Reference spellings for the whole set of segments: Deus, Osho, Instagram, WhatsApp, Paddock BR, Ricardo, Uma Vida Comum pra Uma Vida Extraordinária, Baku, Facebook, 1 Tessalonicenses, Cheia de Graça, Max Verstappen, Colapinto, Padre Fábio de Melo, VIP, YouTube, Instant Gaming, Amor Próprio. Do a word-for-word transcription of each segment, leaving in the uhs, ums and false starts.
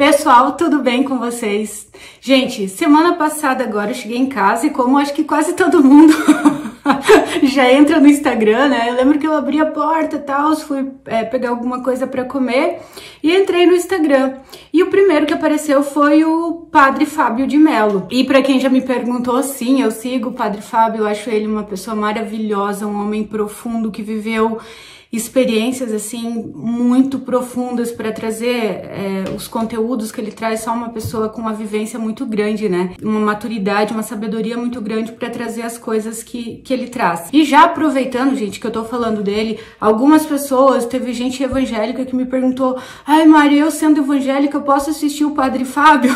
Pessoal, tudo bem com vocês? Gente, semana passada agora eu cheguei em casa e como acho que quase todo mundo já entra no Instagram, né? Eu lembro que eu abri a porta e tal, fui é, pegar alguma coisa pra comer e entrei no Instagram. E o primeiro que apareceu foi o Padre Fábio de Melo. E pra quem já me perguntou, sim, eu sigo o Padre Fábio, eu acho ele uma pessoa maravilhosa, um homem profundo que viveu experiências assim muito profundas para trazer é, os conteúdos que ele traz. Só uma pessoa com uma vivência muito grande, né? Uma maturidade, uma sabedoria muito grande para trazer as coisas que, que ele traz. E já aproveitando, gente, que eu tô falando dele, algumas pessoas, teve gente evangélica que me perguntou: ai, Mari, eu sendo evangélica, posso assistir o Padre Fábio?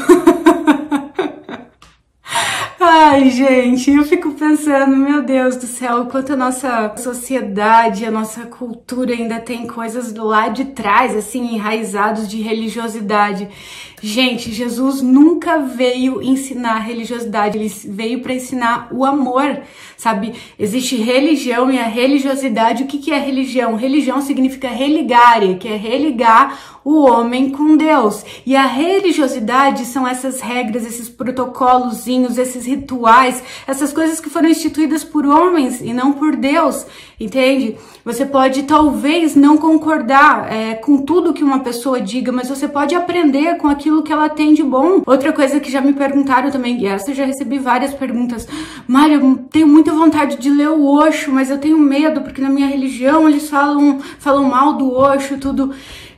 Ai, gente, eu fico pensando, meu Deus do céu, quanto a nossa sociedade, a nossa cultura ainda tem coisas do lado de trás, assim, enraizados de religiosidade. Gente, Jesus nunca veio ensinar religiosidade, ele veio para ensinar o amor, sabe? Existe religião e a religiosidade. O que que é religião? Religião significa religare, que é religar o homem com Deus. E a religiosidade são essas regras, esses protocolozinhos, esses rituais, essas coisas que foram instituídas por homens e não por Deus, entende? Você pode talvez não concordar é, com tudo que uma pessoa diga, mas você pode aprender com aquilo que ela tem de bom. Outra coisa que já me perguntaram também, e essa eu já recebi várias perguntas: Mari, eu tenho muita vontade de ler o Osho, mas eu tenho medo porque na minha religião eles falam, falam mal do Osho, tudo.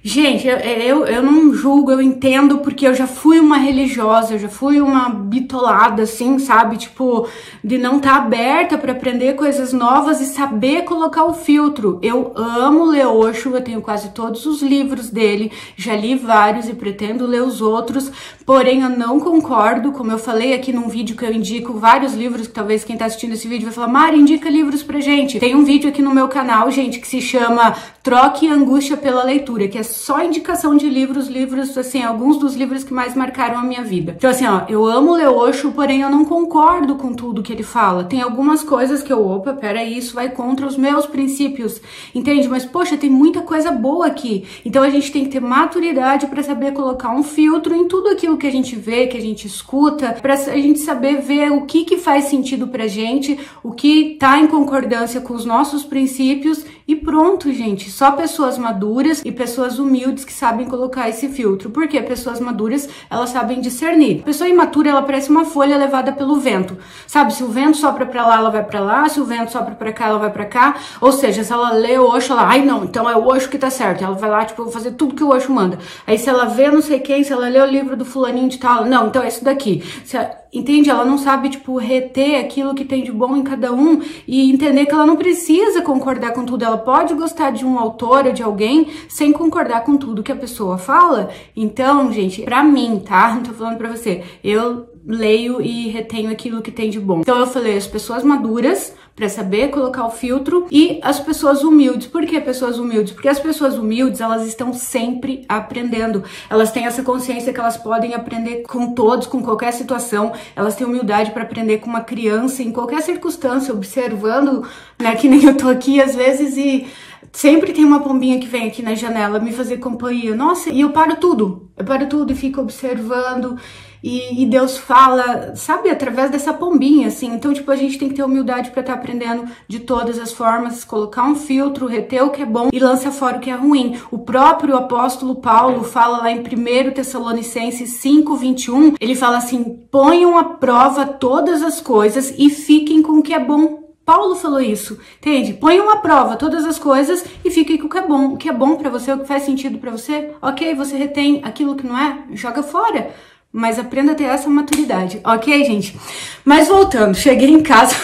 Gente, eu, eu, eu não julgo, eu entendo, porque eu já fui uma religiosa, eu já fui uma bitolada, assim, sabe? Tipo, de não estar tá aberta para aprender coisas novas e saber colocar o filtro. Eu amo ler Osho, eu tenho quase todos os livros dele, já li vários e pretendo ler os outros, porém eu não concordo. Como eu falei aqui num vídeo que eu indico vários livros, que talvez quem tá assistindo esse vídeo vai falar: Mari, indica livros pra gente. Tem um vídeo aqui no meu canal, gente, que se chama Troque Angústia pela Leitura, que é só indicação de livros, livros, assim, alguns dos livros que mais marcaram a minha vida. Então, assim, ó, eu amo ler Osho, porém eu não concordo com tudo que ele fala. Tem algumas coisas que eu, opa, peraí, isso vai contra os meus princípios, entende? Mas, poxa, tem muita coisa boa aqui. Então, a gente tem que ter maturidade pra saber colocar um filtro em tudo aquilo que a gente vê, que a gente escuta, pra a gente saber ver o que que faz sentido pra gente, o que tá em concordância com os nossos princípios. E pronto, gente, só pessoas maduras e pessoas humildes que sabem colocar esse filtro, porque pessoas maduras, elas sabem discernir. Pessoa imatura, ela parece uma folha levada pelo vento, sabe? Se o vento sopra pra lá, ela vai pra lá, se o vento sopra pra cá, ela vai pra cá, ou seja, se ela lê o Osho, ela, ai não, então é o Osho que tá certo, ela vai lá, tipo, eu vou fazer tudo que o Osho manda. Aí se ela vê não sei quem, se ela lê o livro do fulaninho de tal, não, então é isso daqui, se ela... Entende? Ela não sabe, tipo, reter aquilo que tem de bom em cada um e entender que ela não precisa concordar com tudo. Ela pode gostar de um autor ou de alguém sem concordar com tudo que a pessoa fala. Então, gente, pra mim, tá? Não tô falando pra você. Eu leio e retenho aquilo que tem de bom. Então, eu falei as pessoas maduras pra saber colocar o filtro e as pessoas humildes. Por que pessoas humildes? Porque as pessoas humildes, elas estão sempre aprendendo. Elas têm essa consciência que elas podem aprender com todos, com qualquer situação. Elas têm humildade para aprender com uma criança em qualquer circunstância, observando, né, que nem eu tô aqui às vezes e sempre tem uma pombinha que vem aqui na janela me fazer companhia. Nossa, e eu paro tudo, eu paro tudo e fico observando. E, e Deus fala, sabe, através dessa pombinha, assim. Então, tipo, a gente tem que ter humildade pra estar aprendendo de todas as formas, colocar um filtro, reter o que é bom e lançar fora o que é ruim. O próprio apóstolo Paulo fala lá em primeira Tessalonicenses cinco, vinte e um, ele fala assim: ponham à prova todas as coisas e fiquem com o que é bom. Paulo falou isso, entende? Põe uma prova, todas as coisas, e fique com o que é bom. O que é bom pra você, o que faz sentido pra você, ok, você retém. Aquilo que não é, joga fora. Mas aprenda a ter essa maturidade, ok, gente? Mas voltando, cheguei em casa...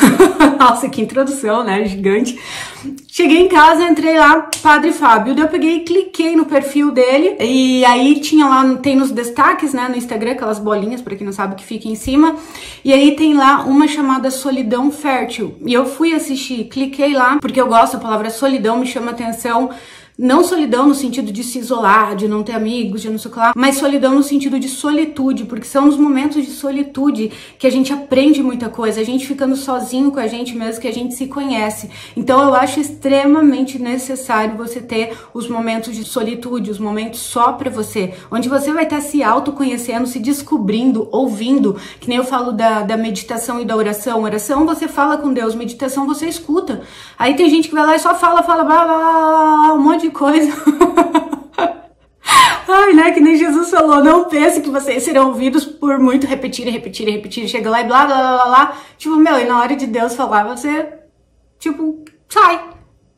Nossa, que introdução, né? Gigante. Cheguei em casa, entrei lá, Padre Fábio. Daí eu peguei e cliquei no perfil dele. E aí tinha lá, tem nos destaques, né? No Instagram, aquelas bolinhas, pra quem não sabe, que fica em cima. E aí tem lá uma chamada Solidão Fértil. E eu fui assistir, cliquei lá, porque eu gosto, a palavra solidão me chama atenção. Não solidão no sentido de se isolar, de não ter amigos, de não sei o que lá, mas solidão no sentido de solitude, porque são nos momentos de solitude que a gente aprende muita coisa, a gente ficando sozinho com a gente mesmo, que a gente se conhece. Então eu acho extremamente necessário você ter os momentos de solitude, os momentos só pra você, onde você vai estar se autoconhecendo, se descobrindo, ouvindo, que nem eu falo da, da meditação e da oração. Oração você fala com Deus, meditação você escuta. Aí tem gente que vai lá e só fala, fala, blá, blá, blá, blá, um monte de coisa. Ai, né? Que nem Jesus falou, não pense que vocês serão ouvidos por muito repetir, repetir, repetir. Chega lá e blá, blá, blá, blá, blá. Tipo, meu, e na hora de Deus falar, você, tipo, sai.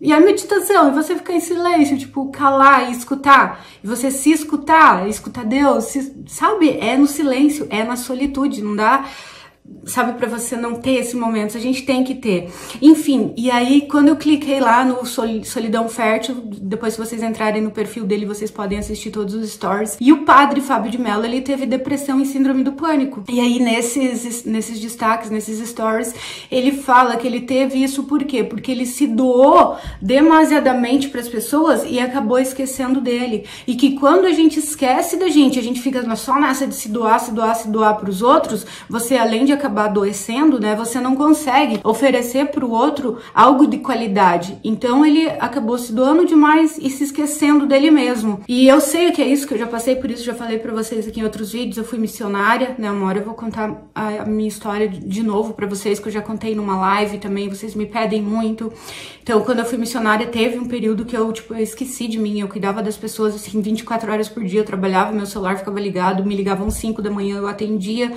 E a meditação, e você ficar em silêncio, tipo, calar e escutar. E você se escutar, escutar Deus, se, sabe? É no silêncio, é na solitude, não dá... Sabe, pra você não ter esse momento, a gente tem que ter. Enfim, e aí quando eu cliquei lá no Solidão Fértil, depois se vocês entrarem no perfil dele, vocês podem assistir todos os stories. E o Padre Fábio de Melo, ele teve depressão e síndrome do pânico. E aí nesses, nesses destaques, nesses stories, ele fala que ele teve isso por quê? Porque ele se doou demasiadamente pras pessoas e acabou esquecendo dele. E que quando a gente esquece da gente, a gente fica só nessa de se doar, se doar, se doar pros outros, você além de acabar adoecendo, né? Você não consegue oferecer para o outro algo de qualidade. Então ele acabou se doando demais e se esquecendo dele mesmo. E eu sei o que é isso, que eu já passei por isso, já falei para vocês aqui em outros vídeos. Eu fui missionária, né? Uma hora eu vou contar a minha história de novo para vocês, que eu já contei numa live também. Vocês me pedem muito. Então, quando eu fui missionária, teve um período que eu, tipo, eu esqueci de mim. Eu cuidava das pessoas, assim, vinte e quatro horas por dia. Eu trabalhava, meu celular ficava ligado, me ligavam cinco da manhã, eu atendia.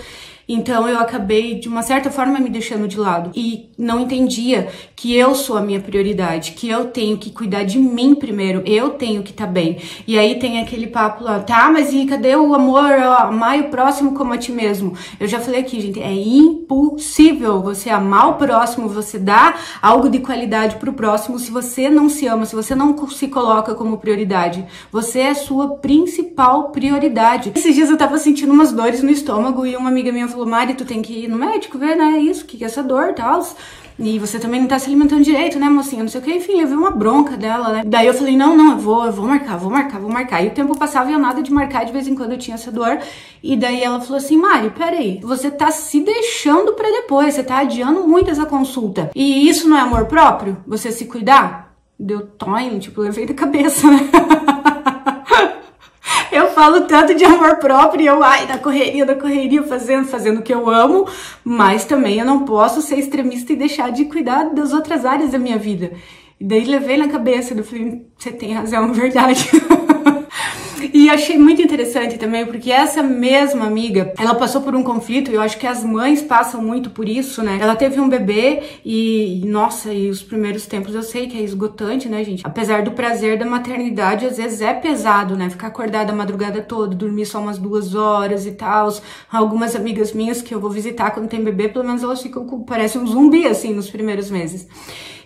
Então eu acabei, de uma certa forma, me deixando de lado. E não entendia que eu sou a minha prioridade, que eu tenho que cuidar de mim primeiro, eu tenho que estar bem. E aí tem aquele papo lá, tá, mas e cadê o amor? Amar o próximo como a ti mesmo. Eu já falei aqui, gente, é impossível você amar o próximo, você dar algo de qualidade pro próximo, se você não se ama, se você não se coloca como prioridade. Você é a sua principal prioridade. Esses dias eu tava sentindo umas dores no estômago e uma amiga minha falou, Mari, tu tem que ir no médico ver, né, isso, que é essa dor e tal, e você também não tá se alimentando direito, né, mocinha, não sei o que, enfim, eu vi uma bronca dela, né, daí eu falei, não, não, eu vou, eu vou marcar, vou marcar, vou marcar, e o tempo passava e eu nada de marcar, de vez em quando eu tinha essa dor, e daí ela falou assim, Mari, peraí, você tá se deixando pra depois, você tá adiando muito essa consulta, e isso não é amor próprio? Você se cuidar? Deu toinho, tipo, levei da cabeça, né. Eu falo tanto de amor próprio e eu, ai, da correria, da correria, fazendo, fazendo o que eu amo, mas também eu não posso ser extremista e deixar de cuidar das outras áreas da minha vida. E daí levei na cabeça, eu falei, você tem razão, verdade. E achei muito interessante também, porque essa mesma amiga, ela passou por um conflito, e eu acho que as mães passam muito por isso, né? Ela teve um bebê e, nossa, e os primeiros tempos eu sei que é esgotante, né, gente? Apesar do prazer da maternidade, às vezes é pesado, né? Ficar acordada a madrugada toda, dormir só umas duas horas e tal. Algumas amigas minhas que eu vou visitar quando tem bebê, pelo menos elas ficam com, parece um zumbi, assim, nos primeiros meses.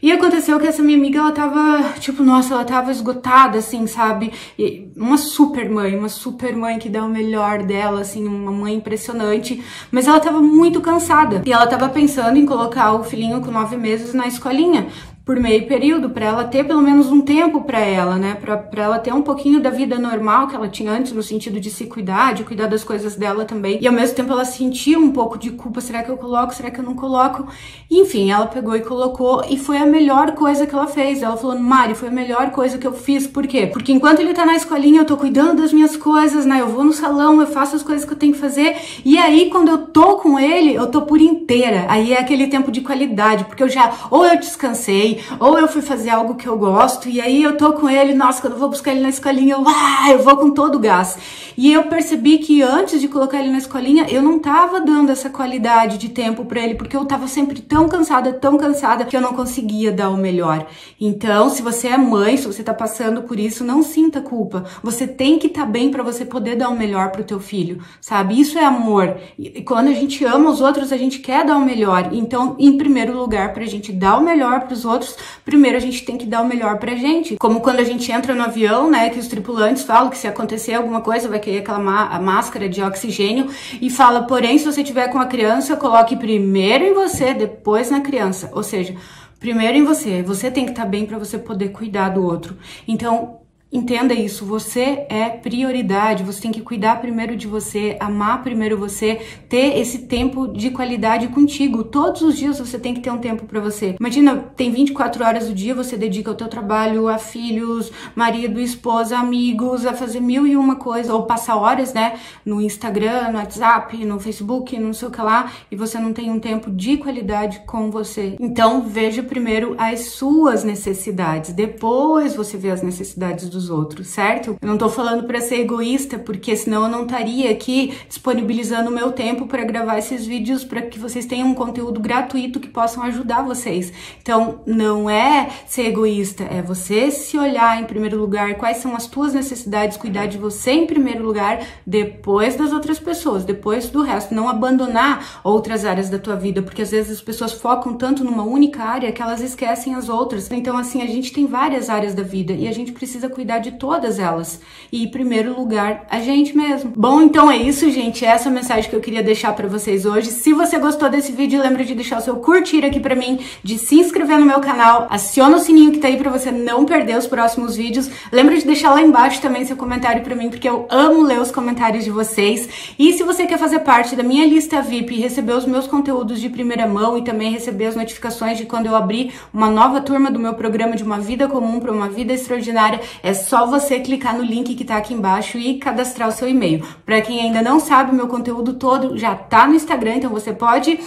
E aconteceu que essa minha amiga, ela tava, tipo, nossa, ela tava esgotada, assim, sabe? E uma super mãe, uma super mãe que dá o melhor dela, assim, uma mãe impressionante. Mas ela tava muito cansada. E ela tava pensando em colocar o filhinho com nove meses na escolinha. Por meio período, pra ela ter pelo menos um tempo pra ela, né? Pra, pra ela ter um pouquinho da vida normal que ela tinha antes, no sentido de se cuidar, de cuidar das coisas dela também. E ao mesmo tempo ela sentia um pouco de culpa, será que eu coloco, será que eu não coloco? Enfim, ela pegou e colocou e foi a melhor coisa que ela fez. Ela falou, Mari, foi a melhor coisa que eu fiz, por quê? Porque enquanto ele tá na escolinha eu tô cuidando das minhas coisas, né? Eu vou no salão, eu faço as coisas que eu tenho que fazer e aí quando eu tô com ele, eu tô por inteira. Aí é aquele tempo de qualidade, porque eu já, ou eu descansei, ou eu fui fazer algo que eu gosto e aí eu tô com ele, nossa, quando eu vou buscar ele na escolinha, eu, ah, eu vou com todo o gás. E eu percebi que antes de colocar ele na escolinha, eu não tava dando essa qualidade de tempo pra ele, porque eu tava sempre tão cansada, tão cansada, que eu não conseguia dar o melhor. Então, se você é mãe, se você tá passando por isso, não sinta culpa. Você tem que tá bem pra você poder dar o melhor pro teu filho, sabe? Isso é amor. E quando a gente ama os outros, a gente quer dar o melhor. Então, em primeiro lugar, pra gente dar o melhor pros outros, primeiro a gente tem que dar o melhor pra gente. Como quando a gente entra no avião, né, que os tripulantes falam que se acontecer alguma coisa vai querer aquela máscara de oxigênio e fala, porém, se você tiver com a criança, coloque primeiro em você, depois na criança. Ou seja, primeiro em você. Você tem que estar bem pra você poder cuidar do outro. Então, Entenda isso, você é prioridade, você tem que cuidar primeiro de você, amar primeiro você, ter esse tempo de qualidade contigo. Todos os dias você tem que ter um tempo pra você. Imagina, tem vinte e quatro horas do dia, você dedica ao teu trabalho, a filhos, marido, esposa, amigos, a fazer mil e uma coisa, ou passar horas, né, no Instagram, no WhatsApp, no Facebook, não sei o que lá, e você não tem um tempo de qualidade com você. Então, veja primeiro as suas necessidades, depois você vê as necessidades dos outros, certo? Eu não tô falando pra ser egoísta, porque senão eu não estaria aqui disponibilizando o meu tempo pra gravar esses vídeos, pra que vocês tenham um conteúdo gratuito que possam ajudar vocês. Então, não é ser egoísta, é você se olhar em primeiro lugar, quais são as tuas necessidades, cuidar de você em primeiro lugar, depois das outras pessoas, depois do resto, não abandonar outras áreas da tua vida, porque às vezes as pessoas focam tanto numa única área que elas esquecem as outras. Então, assim, a gente tem várias áreas da vida e a gente precisa cuidar de todas elas. E, em primeiro lugar, a gente mesmo. Bom, então é isso, gente. Essa é a mensagem que eu queria deixar pra vocês hoje. Se você gostou desse vídeo, lembra de deixar o seu curtir aqui pra mim, de se inscrever no meu canal, aciona o sininho que tá aí pra você não perder os próximos vídeos. Lembra de deixar lá embaixo também seu comentário pra mim, porque eu amo ler os comentários de vocês. E se você quer fazer parte da minha lista V I P e receber os meus conteúdos de primeira mão e também receber as notificações de quando eu abrir uma nova turma do meu programa de Uma Vida Comum pra Uma Vida Extraordinária, é só você clicar no link que tá aqui embaixo e cadastrar o seu e-mail. Pra quem ainda não sabe, meu conteúdo todo já tá no Instagram, então você pode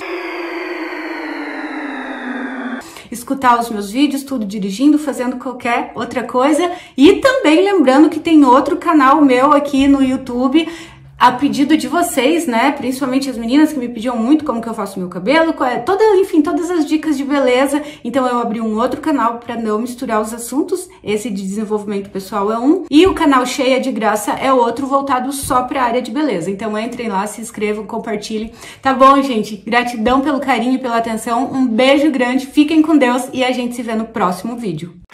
escutar os meus vídeos, tudo dirigindo, fazendo qualquer outra coisa. E também lembrando que tem outro canal meu aqui no YouTube, a pedido de vocês, né, principalmente as meninas que me pediam muito como que eu faço meu cabelo, qual é, toda, enfim, todas as dicas de beleza. Então eu abri um outro canal pra não misturar os assuntos, esse de desenvolvimento pessoal é um, e o canal Cheia de Graça é outro voltado só pra área de beleza. Então entrem lá, se inscrevam, compartilhem. Tá bom, gente? Gratidão pelo carinho e pela atenção, um beijo grande, fiquem com Deus e a gente se vê no próximo vídeo.